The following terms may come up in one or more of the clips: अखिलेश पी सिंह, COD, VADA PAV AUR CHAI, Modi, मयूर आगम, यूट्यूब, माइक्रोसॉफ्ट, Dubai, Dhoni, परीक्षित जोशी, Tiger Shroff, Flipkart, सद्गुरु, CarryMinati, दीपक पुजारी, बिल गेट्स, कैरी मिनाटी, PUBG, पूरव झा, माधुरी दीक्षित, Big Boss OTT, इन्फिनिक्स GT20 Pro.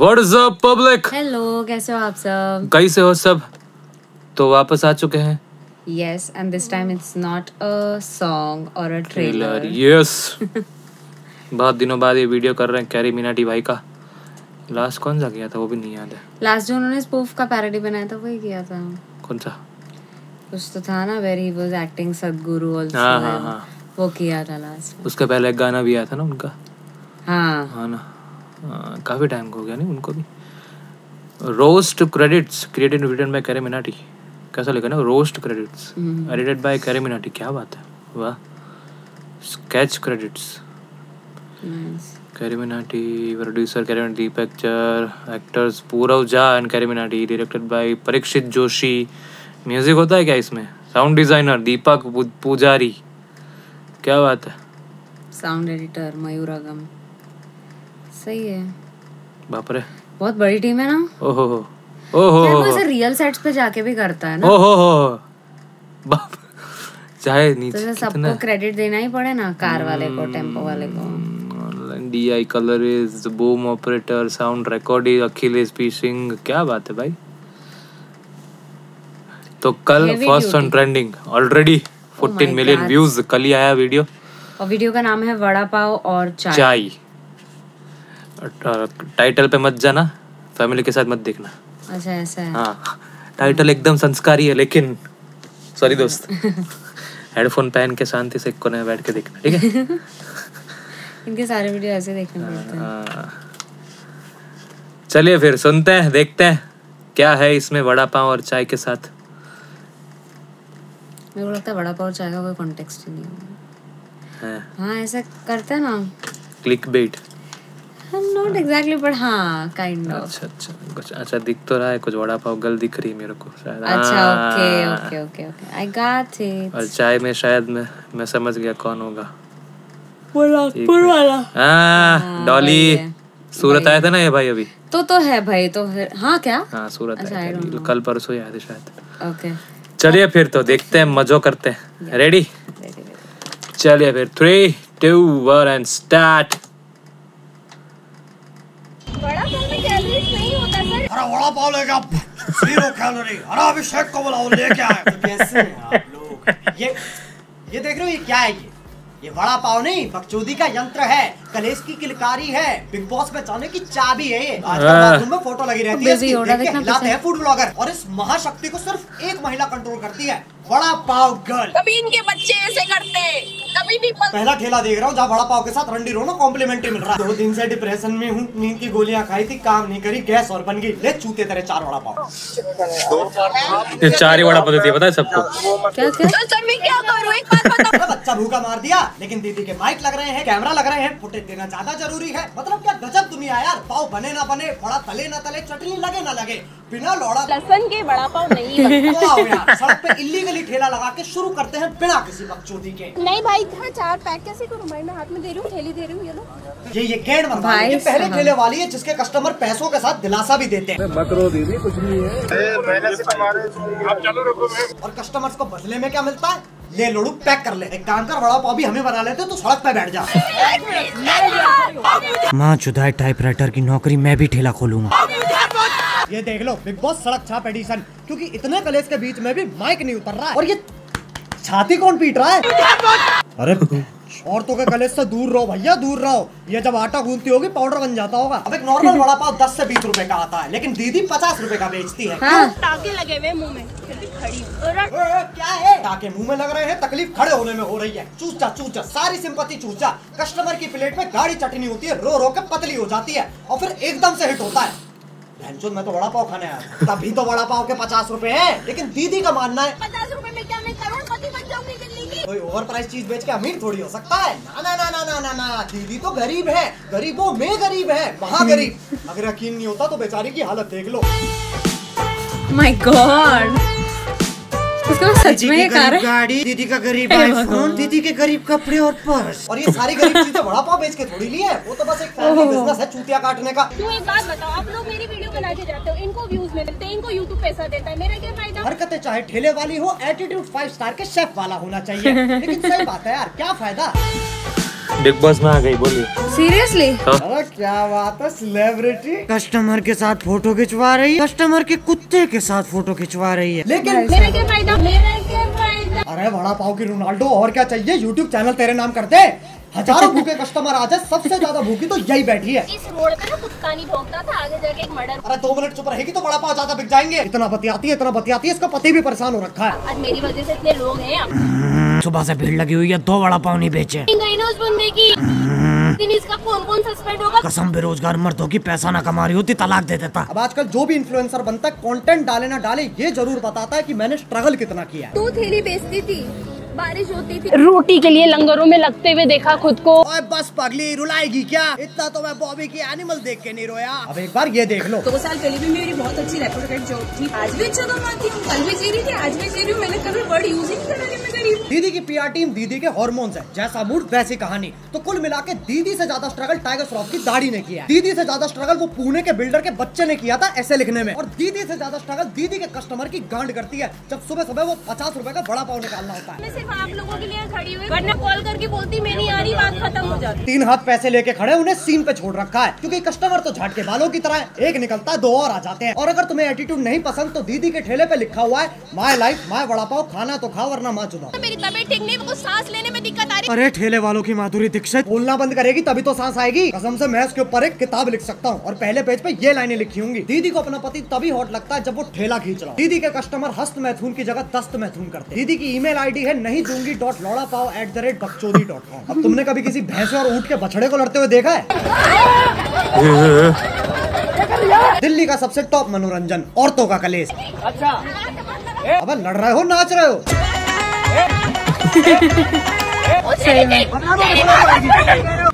What is up public? Hello, कैसे हो आप सब? कैसे हो सब? तो वापस आ चुके हैं. Yes, and this time it's not a song or a trailer. Yes. बहुत दिनों बाद ये वीडियो कर रहे हैं कैरी मिनाटी भाई का. लास्ट कौन सा किया था वो भी नहीं याद है. लास्ट जो उन्होंने स्पूफ का पैरोडी बनाया था वही किया था. कौन सा? कुछ तो था ना where he was acting सद्गुरु also. हाँ. वो किया था लास्ट. उसके पहले एक गाना भी आया था ना उनका. हाँ ना. काफी टाइम हो गया नहीं उनको भी. Roast credits created written by CarryMinati. कैसा लगा ना roast credits edited by CarryMinati. क्या बात है, वाह. Sketch credits CarryMinati, producer CarryMinati, picture actors पूरव झा and CarryMinati, directed by परीक्षित जोशी. Music होता है क्या इसमें? साउंड डिजाइनर दीपक पुजारी. क्या बात है. साउंड एडिटर मयूर आगम. सही है. बाप रे, बहुत बड़ी टीम है ना. ओहो ओहो. वो ऐसे रियल सेट्स पे जाके भी करता है ना. ओहो बाप. चाहे नीचे तो सबको क्रेडिट देना ही पड़े ना. कार वाले को, टेम्पो वाले को, DI colourist, boom operator, sound recording, अखिलेश पी सिंह. क्या बात है भाई. तो कल first on trending already 14 million views. कल ही आया वीडियो और वीडियो का नाम है वड़ा पाव और चाय. टाइटल पे मत जाना, फैमिली के साथ मत देखना. अच्छा ऐसा है. हाँ, टाइटल एकदम संस्कारी है लेकिन सॉरी दोस्त हेडफोन पहन के शांति से कोने में बैठ के देखना, ठीक है इनके सारे वीडियो ऐसे देखने पड़ते हैं. चलिए फिर सुनते हैं, देखते हैं क्या है इसमें वड़ा पाव और चाय के साथ. मेरे को लगता है वड़ा पाव और चाय का कोई कॉन्टेक्स्ट ही नहीं है. हाँ ऐसा करते हैं ना, क्लिकबेट. Not exactly, but हाँ, kind of. अच्छा अच्छा कुछ अच्छा दिख तो रहा है. कुछ वड़ा पाव गल दिख रही है मेरे को शायद. अच्छा okay okay okay, I got it. और चाय में शायद मैं समझ गया कौन होगा. पुर वाला. हाँ डॉली सूरत आया था ना ये भाई. अभी तो है भाई. तो फिर हाँ क्या. हाँ सूरत आया कल परसों आया था शायद. ओके चलिए फिर तो देखते हैं, मजो करते हैं. रेडी चलिए फिर 3, 2, 1 एंड स्टार्ट. वड़ा पाव लेके आप 0 कैलोरी. अरे अभिषेक को बुलाओ, लेके आए. कैसे आप लोग ये देख रहे हो, ये क्या है? ये वड़ा पाव नहीं, बकचोदी का यंत्र है, कलेश की किलकारी है, बिग बॉस में जाने की चाबी है. ये आजकल बाथरूम में फोटो लगी रहती है. लाते हैं फूड ब्लॉगर और इस महाशक्ति को सिर्फ एक महिला कंट्रोल करती है, वड़ा पाव गर्ल. कभी इनके बच्चे ऐसे करते कभी नहीं. पहला ठेला देख रहा हूँ जहाँ वड़ा पाव के साथ रंडी रोना कॉम्प्लीमेंट्री मिल रहा है. 2 दिन से डिप्रेशन में हूँ, नींद की गोलियाँ खाई थी, काम नहीं करी, गैस और बन गई. ले चूते तेरे 4 वड़ा पाव. ये 4 ही वड़ा पाव देती है, पता है सबको. क्या बच्चा भूखा मार दिया. लेकिन दीदी के माइक लग रहे हैं, कैमरा लग रहे हैं, फुटेज देना ज्यादा जरूरी है. मतलब क्या गजब दुनिया यार. पाव बने ना बने, वड़ा तले ना तले, चटनी लगे ना लगे, बिना लौड़ा लहसन के वड़ा पाव नहीं. सड़क पे इलीगली ठेला लगा के शुरू करते हैं बिना किसी बकचोदी के. नहीं भाई था 4 पैक कैसे करूं भाई. मैं हाथ में दे रही हूं, ठेली दे रही हूं. ये लोग ये गेंड बनता है. ये पहले ठेले वाली है जिसके कस्टमर पैसों के साथ दिलासा भी देते हैं. मत रो दीदी कुछ नहीं है. आप चलो रुको. और कस्टमर्स को बदले में क्या मिलता है? ले लोड़ू पैक कर ले. एक काम कर, वड़ा पाव भी हमें बना लेते तो सड़क पे बैठ जा. माँ चुदाई टाइपराइटर की नौकरी, मैं भी ठेला खोलूंगा. ये देख लो बिग बॉस सड़क छाप एडिशन, क्योंकि इतने कलेश के बीच में भी माइक नहीं उतर रहा है. और ये छाती कौन पीट रहा है? अरे औरतों के कलेश से दूर रहो भैया, दूर रहो. ये जब आटा गूंथती होगी पाउडर बन जाता होगा. अब एक नॉर्मल वड़ा पाव 10 से 20 रुपए का आता है, लेकिन दीदी 50 रुपए का बेचती है. टाके लगे हुए मुँह में, खड़ी क्या है? टाके मुँह में लग रहे हैं, तकलीफ खड़े होने में हो रही है. चूचा चूचा सारी सिंपत्ति चूचा. कस्टमर की प्लेट में गाढ़ी चटनी होती है, रो रो के पतली हो जाती है और फिर एकदम से हिट होता है. मैं तो वड़ा पाव खाने आया, तभी तो वड़ा पाव के 50 रुपए है. लेकिन दीदी का मानना है 50 रुपए में क्या मैं करोड़पति बन जाऊंगी दिल्ली की. कोई ओवर प्राइस चीज बेच के अमीर थोड़ी हो सकता है. ना ना ना ना ना ना ना, दीदी तो गरीब है, गरीबों में गरीब है, महा गरीब. अगर यकीन नहीं होता तो बेचारी की हालत देख लो. माय गॉड, सच में गाड़ी, दीदी का गरीब आईफोन, दीदी के गरीब कपड़े और पर्स. और ये सारी गरीब चीजें वड़ा पाव बेच के थोड़ी ली है. वो तो बस एक फैमिली बिजनेस है चूतिया काटने का. तो एक बात बताओ, आप लोग मेरी वीडियो बना के जाते हो, इनको व्यूज मिलते हैं, इनको यूट्यूब पैसा देता है, मेरा क्या फायदा? हरकतें चाहे ठेले वाली हो, एटीट्यूड 5 स्टार के शेफ वाला होना चाहिए. लेकिन सही बात है यार, क्या फायदा. बिग बॉस में आ गई, बोलिए सीरियसली। अरे क्या बात है, सेलिब्रिटी कस्टमर के साथ फोटो खिंचवा रही है, कस्टमर के कुत्ते के साथ फोटो खिंचवा रही है। लेकिन मेरे क्या फायदा, मेरे क्या फायदा। अरे वड़ा पाव की रोनाल्डो, और क्या चाहिए। यूट्यूब चैनल तेरे नाम कर दे, हजारों भूखे कस्टमर आ जाए, सबसे ज्यादा भूखी तो यही बैठी है। इस रोड पे ना कुत्ता नहीं भौंकता था, आगे जाके एक मर्डर। अरे 2 मिनट चुप रहेगी तो बड़ा पाव ज्यादा बिक जाएंगे। इतना बतियाती है, इतना बतियाती है, इसका पति भी परेशान हो रखा है। आज मेरी वजह से इतने लोग हैं, सुबह से भीड़ लगी हुई है, 2 वड़ा पाव नहीं बेचे। उस बंदे की इसका कौन-कौन सस्पेंड होगा। कसम बेरोजगार मर्दों की, पैसा ना कमा रही होती तलाक दे देता। अब आजकल जो भी इन्फ्लुएंसर बनता है, कंटेंट डाले ना डाले ये जरूर बताता है कि मैंने स्ट्रगल कितना किया। 2 थैली बेचती थी, बारिश होती थी, रोटी के लिए लंगरों में लगते हुए देखा खुद को। ओए बस पगली, रुलाएगी क्या। इतना तो मैं बॉबी की एनिमल देख के नहीं रोया। अब एक बार ये देख लो, 2 साल पहले भी मेरी बहुत अच्छी रेपुटेड जॉब थी। आज भी अच्छा कमाती हूँ, कल भी जी रही थी, आज भी जी रही हूँ। मैंने कभी वर्ड यूज ही नहीं करा। दीदी की पीआर टीम, दीदी के हॉर्मोन्स है, जैसा मूड वैसी कहानी। तो कुल मिला के दीदी से ज्यादा स्ट्रगल टाइगर श्रॉफ की दाढ़ी ने किया है। दीदी से ज्यादा स्ट्रगल वो पुणे के बिल्डर के बच्चे ने किया था ऐसे लिखने में। और दीदी से ज्यादा स्ट्रगल दीदी के कस्टमर की गांड करती है, जब सुबह सुबह वो 50 रुपए का बड़ा पाव निकालना होता है। मैं सिर्फ आप लोगों के लिए खड़ी हुई, वरना कॉल करके बोलती मैं नहीं आ रही, बात खत्म हो जाती। 3 हाथ पैसे लेके खड़े, उन्हें सीन पे छोड़ रखा है, क्योंकि कस्टमर तो झाट के बालों की तरह, एक निकलता 2 और आ जाते हैं। और अगर तुम्हें एटीट्यूड नहीं पसंद तो दीदी के ठेले पे लिखा हुआ है, my life my vada pav, खाना तो खाओ वरना माँ चुनाओ। मेरी तबीयत ठीक नहीं, मुझे सांस लेने में दिक्कत आ रही। अरे ठेले वालों की माधुरी दीक्षित बोलना बंद करेगी तभी तो सांस आएगी। कसम से मैं इसके ऊपर एक किताब लिख सकता हूँ और पहले पेज पे ये लाइनें लिखी होंगी, दीदी को अपना पति तभी हॉट लगता है जब वो ठेला खींच रहा। दीदी के कस्टमर हस्त मैथुन की जगह दस्त मैथुन करते। दीदी की email ID है नहीं दूंगी .lodapao@bachodi.com। अब तुमने कभी किसी भैंस और ऊँट के बछड़े को लड़ते हुए देखा है। दिल्ली का सबसे टॉप मनोरंजन, औरतों का कलेश। अच्छा अब लड़ रहे हो, नाच रहे हो।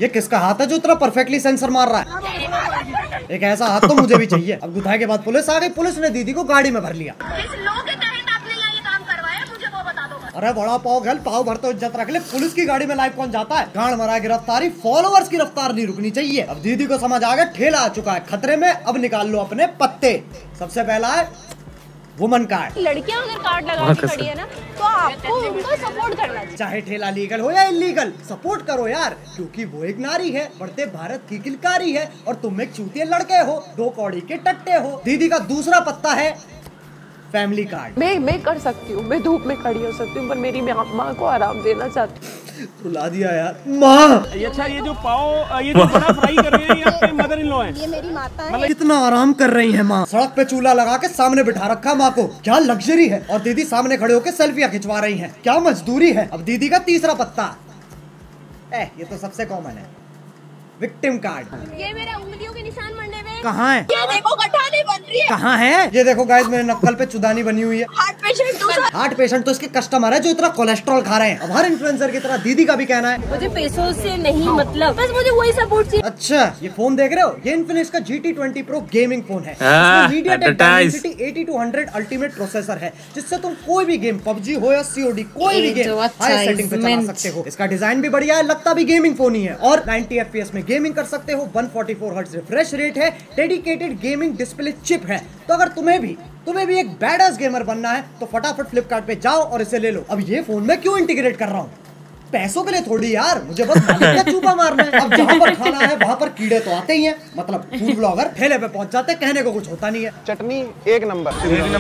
ये किसका हाथ है जो इतना परफेक्टली सेंसर मार रहा है। एक ऐसा हाथ तो मुझे भी चाहिए। अब गुथाई के बाद पुलिस आ गई, पुलिस ने दीदी को गाड़ी में भर लिया। किस लॉ के तहत आपने ये काम करवाया, मुझे वो बता दो। अरे बड़ा पाव गल, पाव भर तो इज्जत रख ले। पुलिस की गाड़ी में लाइव कौन जाता है। गांड मरा गिरफ्तारी, फॉलोअर्स की रफ्तार नहीं रुकनी चाहिए। अब दीदी को समझ आ गया ठेला आ चुका है खतरे में, अब निकाल लो अपने पत्ते। सबसे पहला है वुमन कार्ड। लड़कियां अगर कार्ड लगा के खड़ी है ना, तो आपको उनको सपोर्ट करना चाहिए, चाहे ठेला लीगल हो या इलीगल। सपोर्ट करो यार, क्योंकि वो एक नारी है, बढ़ते भारत की किलकारी है, और तुम एक चूतिए लड़के हो, 2 कौड़ी के टट्टे हो। दीदी का दूसरा पत्ता है फैमिली कार्ड। मैं कर सकती हूँ, मैं धूप में खड़ी हो सकती हूँ, पर मेरी माँ को आराम देना चाहती हूँ। रुला दिया यार माँ। अच्छा ये जो पाव, ये जो बड़ा फ्राई कर रहे हैं, ये आपके मदर इन लॉ है। ये मेरी माता है। कितना आराम कर रही है माँ। सड़क पे चूल्हा लगा के सामने बिठा रखा माँ को, क्या लग्जरी है। और दीदी सामने खड़े होकर सेल्फियाँ खिंचवा रही हैं, क्या मजदूरी है। अब दीदी का तीसरा पत्ता ये तो सबसे कॉमन है, विक्टिम कार्ड। ये मेरा उंगलियों के निशान मरने में कहाँ है, ये देखो गठाने बन रही है। कहाँ है, ये देखो गाइस मेरे नक्कल पे चुदानी बनी हुई है। हार्ट पेशेंट तो इसके कस्टमर है जो इतना कोलेस्ट्रॉल खा रहे हैं। अब हर इन्फ्लुएंसर की तरह दीदी का भी कहना है मुझे पैसों से नहीं मतलब, बस मुझे वही सपोर्ट चाहिए। अच्छा ये फोन देख रहे हो, ये इन्फिनिक्स का GT20 Pro गेमिंग फोन है। 8200 अल्टीमेट प्रोसेसर है, जिससे तुम कोई भी गेम, PUBG हो या COD, कोई भी गेम हाई सेटिंग पे चला सकते हो। इसका डिजाइन भी बढ़िया है, लगता भी गेमिंग फोन ही है। और 90 FPS में गेमिंग कर सकते हो, 144 हर्ट्ज रिफ्रेश रेट है, डेडिकेटेड गेमिंग डिस्प्ले चिप है। तो अगर तुम्हें भी एक बैडास गेमर बनना है तो फटाफट फ्लिपकार्ट पे जाओ और इसे ले लो। अब ये फोन में क्यों इंटीग्रेट कर रहा हूँ, पैसों के लिए थोड़ी यार, मुझे बस मालिक का चूपा मारना है। अब जहाँ पर खाना है वहाँ पर कीड़े तो आते ही हैं, मतलब फूड ब्लॉगर ठेले पे पहुँच जाते, कहने को कुछ होता नहीं है। चटनी एक नंबर, चुतियाबा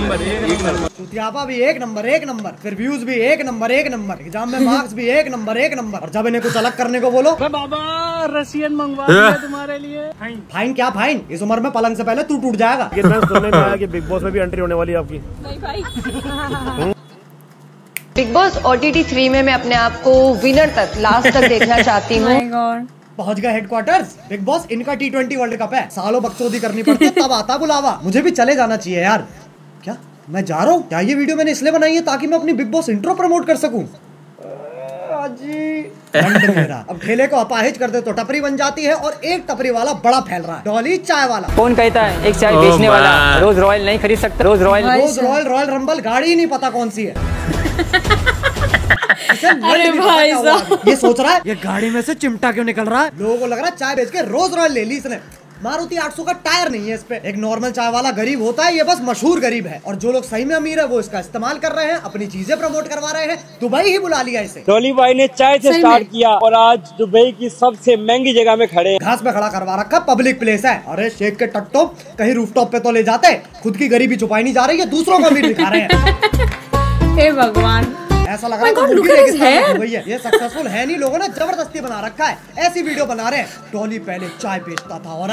भी एक नंबर, फिर व्यूज भी एक नंबर, एग्जाम में मार्क्स भी एक नंबर। और जब इन्हें कुछ अलग करने को बोलो, बाबा रशियन मंगवा दिया तुम्हारे लिए। फाइन क्या फाइन, इस उम्र में पलंग से पहले तू टूट जाएगा। कितना सुनने में आया कि बिग बॉस में भी एंट्री होने वाली है आपकी। नहीं भाई, बिग बॉस OTT 3 में मैं अपने आप को विनर तक, लास्ट तक देखना चाहती हूँ। पहुँच गए हेडक्वार्टर्स बिग बॉस, इनका T20 वर्ल्ड कप है, सालों बकचोदी करनी पड़ती है तब आता बुलावा। मुझे भी चले जाना चाहिए यार, क्या मैं जा रहा हूँ। क्या ये वीडियो मैंने इसलिए बनाई है ताकि मैं अपनी बिग बॉस इंट्रो प्रमोट कर सकूँ जी। अब ठेले को अपाहिज कर दे तो टपरी बन जाती है, और एक टपरी वाला बड़ा फैल रहा है, डॉली चाय वाला। कौन कहता है एक चाय बेचने वाला रोज रॉयल नहीं खरीद सकता। रोज रॉयल रंबल गाड़ी ही नहीं पता कौन सी है। अरे भाई साहब, ये सोच रहा है ये गाड़ी में से चिमटा क्यों निकल रहा है। लोगों को लग रहा है चाय बेच के रोज रॉयल ले ली इसने। मारुति 800 का टायर नहीं है इस पे। एक नॉर्मल चाय वाला गरीब होता है, ये बस मशहूर गरीब है, और जो लोग सही में अमीर है वो इसका इस्तेमाल कर रहे हैं, अपनी चीजें प्रमोट करवा रहे हैं। दुबई ही बुला लिया इसे। धोनी भाई ने चाय से स्टार्ट किया और आज दुबई की सबसे महंगी जगह में खड़े, घास पे खड़ा करवा रखा, पब्लिक प्लेस है। अरे शेख के टट्टो कहीं रूफटॉप पे तो ले जाते, खुद की गरीबी छुपाई नहीं जा रही है, दूसरों को अमीर दिखा रहे हैं। हे भगवान, ऐसा लग रहा है ये सक्सेसफुल है नहीं, लोगों ने जबरदस्ती बना रखा है, ऐसी वीडियो बना रहे हैं। टोनी पहले चाय बेचता था और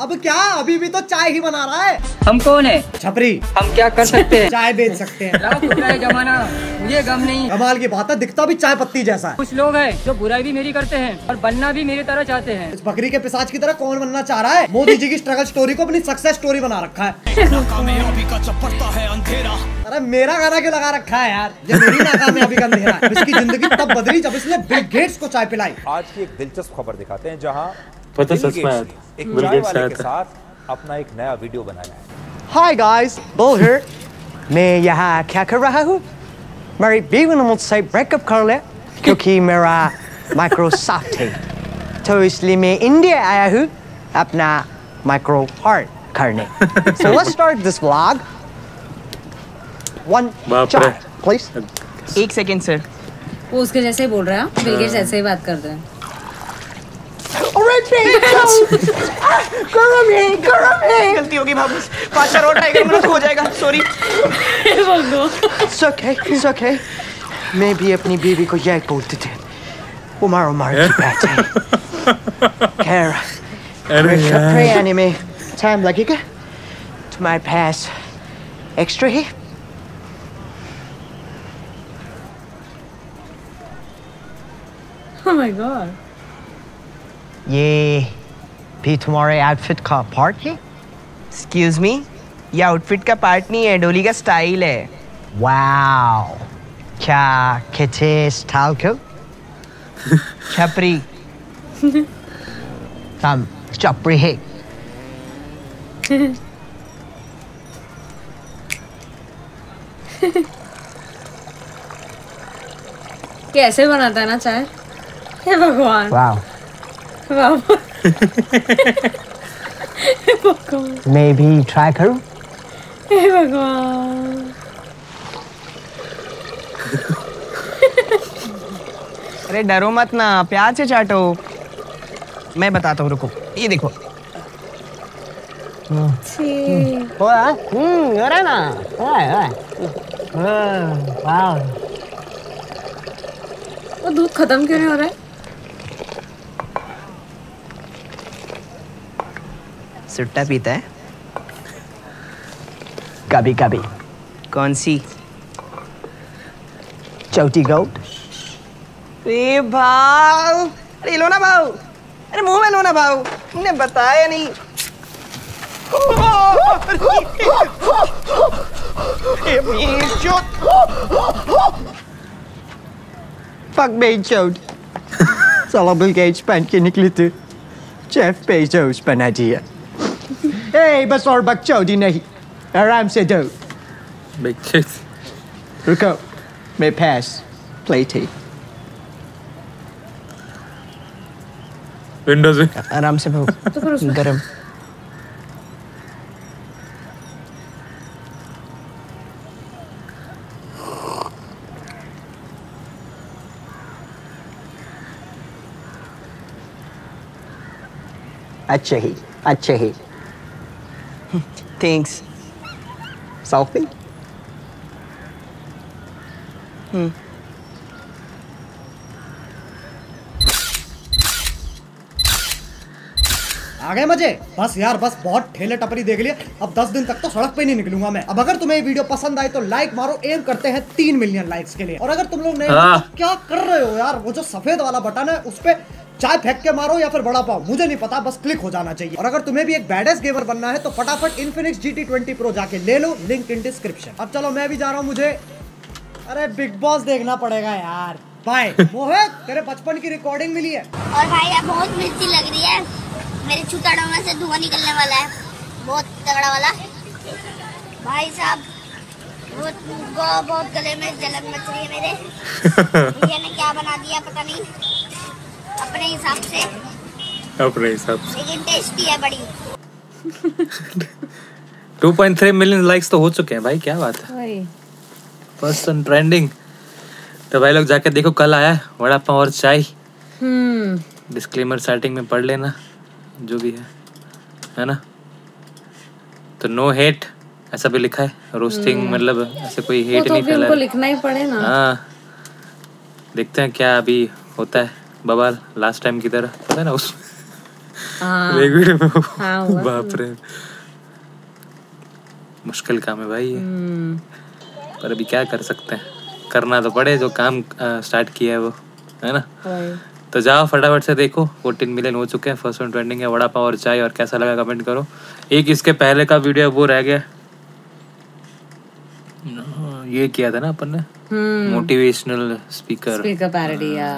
अब क्या, अभी भी तो चाय ही बना रहा है। हम कौन है छपरी, हम क्या कर सकते हैं? चाय बेच सकते हैं। जमाना मुझे गम नहीं। कमाल की बात है, दिखता भी चाय पत्ती जैसा। कुछ लोग हैं जो बुराई भी मेरी करते हैं और बनना भी मेरी तरह चाहते हैं। इस बकरी के पिशाच की तरह कौन बनना चाह रहा है? मोदी जी की स्ट्रगल स्टोरी को अपनी सक्सेस स्टोरी बना रखा है। नाकामयाबी का चपड़ता है अंधेरा। अरे मेरा गाना क्यों लगा रखा है यार, ये मेरी नाकामयाबी का अंधेरा। इसकी जिंदगी तब बदली जब इसने बिल गेट्स को चाय पिलाई। आज की एक दिलचस्प खबर दिखाते हैं, जहाँ पता सच में एक चाय वाले के साथ अपना एक नया वीडियो बनाया है। Hi guys, Bill here. मैं यहाँ क्या कर रहा हूँ? मेरी बीवी ने मुझसे ब्रेकअप कर लिया क्योंकि मेरा माइक्रोसॉफ्ट है, तो इसलिए मैं इंडिया आया हूँ अपना माइक्रो आर्ट करने। So let's start this vlog. One chai, please. एक सेकेंड सर, वो उसके जैसे ही बोल रहा है, बिल गेट्स ऐसे ही बात कर रहे हैं। गरम है, गलती होगी बाबू, पाँच और टाइगर मुझे हो जाएगा, सॉरी। It's okay, मैं भी अपनी बीवी को यही बोलते थे, वो मारो मारो खैर, छपरे आने में टाइम लगेगा, तुम्हारे पास एक्स्ट्रा है? Oh my God. ये भी तुम्हारे आउटफिट का पार्ट है? एक्सक्यूज मी, ये आउटफिट का पार्ट नहीं है, डोली का स्टाइल है। वाओ, क्या कहते स्टाइल को? छपरी। हम छपरी है। कैसे बनाता है ना चाय, हे भगवान। वाओ मैं भी ट्राई करूं? हे भगवान। अरे डरो मत ना, प्यार से चाटो। मैं बताता हूँ, रुको, ये देखो। अरे ना, वो दूध खत्म क्यों नहीं हो रहा है? सुट्टा पीता है कभी कभी। कौन सी? चौटी गौट। अरे भाव, अरे लो ना भाव, अरे मुंह में लो ना भाव, तुमने बताया नहीं। पक बे चौट, साला बिल गेट्स पहन के निकली थी, शेफ बेजोस बना दिया। ए, बस और बकचोदी नहीं, आराम से दो। रुको, मैं पास प्लेट है। विंडो से आराम से भाव, गरम। अच्छा ही, अच्छा ही। Thanks. Selfie? आ गए मजे? बस यार बस, बहुत ठेले टपरी देख लिया, अब 10 दिन तक तो सड़क पे नहीं निकलूंगा मैं। अब अगर तुम्हें ये वीडियो पसंद आई तो लाइक मारो, एम करते हैं 3 मिलियन लाइक्स के लिए। और अगर तुम लोग नए हो तो क्या कर रहे हो यार, वो जो सफेद वाला बटन है उस पर चाय फेंक के मारो या फिर बड़ा पाव, मुझे नहीं पता, बस क्लिक हो जाना चाहिए। और अगर तुम्हें भी एक बैडेस गेमर बनना है तो फटाफट इन्फिनिक्स GT20 Pro जाके ले लो, लिंक इन डिस्क्रिप्शन। अब चलो मैं भी जा रहा हूँ, मुझे अरे बिग बॉस देखना पड़ेगा यार। बाय। मोहित, तेरे बचपन की रिकॉर्डिंग मिली है और भाई अब बहुत मिर्ची लग रही है, मेरे छुटाड़ों में से धुआं निकलने वाला है, बहुत तगड़ा वाला भाई साहब, बहुत गले में जलन मच रही है मेरे। मैंने क्या बना दिया पता नहीं, अपने हिसाब से अपने हिसाब से, लेकिन टेस्टी है बड़ी। 2.3 मिलियन लाइक्स तो हो चुके हैं भाई, क्या बात है, फर्स्ट ऑन ट्रेंडिंग। तो भाई लोग जाके देखो, कल आया है वड़ा पाव और चाय। डिस्क्लेमर स्टार्टिंग में पढ़ लेना जो भी है ना। तो नो हेट ऐसा भी लिखा है, रोस्टिंग मतलब ऐसे कोई हेट नहीं फैला है, तो लिखना ही पड़े ना। हाँ देखते हैं क्या अभी होता है, बवाल लास्ट टाइम की तरह, पता है ना उस रेगुलर में। बाप रे मुश्किल काम है भाई ये, पर अभी क्या कर सकते हैं, करना तो पड़े जो काम स्टार्ट किया है वो, है ना। तो जाओ फटाफट से देखो, 14 मिलियन हो चुके हैं, फर्स्ट वन ट्रेंडिंग है वड़ा पाव और चाय, और कैसा लगा कमेंट करो। एक इसके पहले का वीडियो वो रह गया, ये किया था ना अपन ने, मोटिवेशनल स्पीकर पैरोडी या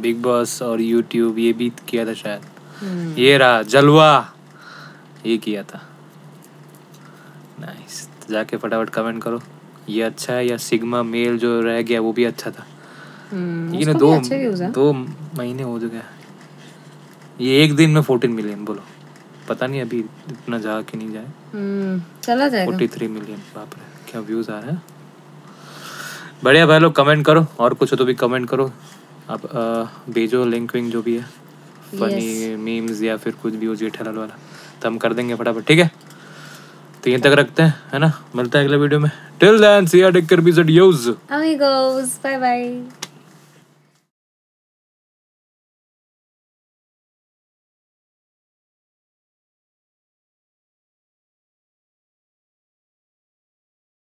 बिग बॉस और यूट्यूब, ये भी किया था शायद, ये रहा जलवा, ये किया था। नाइस, तो जाके फटाफट कमेंट करो, ये अच्छा है। या सिग्मा मेल जो रह गया वो भी अच्छा था, ये ना दो महीने हो चुके हैं, ये एक दिन में 14 मिलियन। बोलो पता नहीं अभी इतना जा के नहीं जाए, चला जाएगा 43 मिलियन। बाप रे क्या व्यूज आ रहे हैं, बढ़िया। भाई लोग कमेंट करो, और कुछ हो तो भी कमेंट करो आप, भेजो लिंक विंक जो भी है, फनी मीम्स या फिर कुछ भी हो जाए ठहराल वाला, तो हम कर देंगे फटाफट, ठीक है। तो यहीं तक रखते हैं, है ना, मिलते हैं अगले वीडियो में। Till then see you, take care, be good, यूज, अमीगोस, बाय बाय।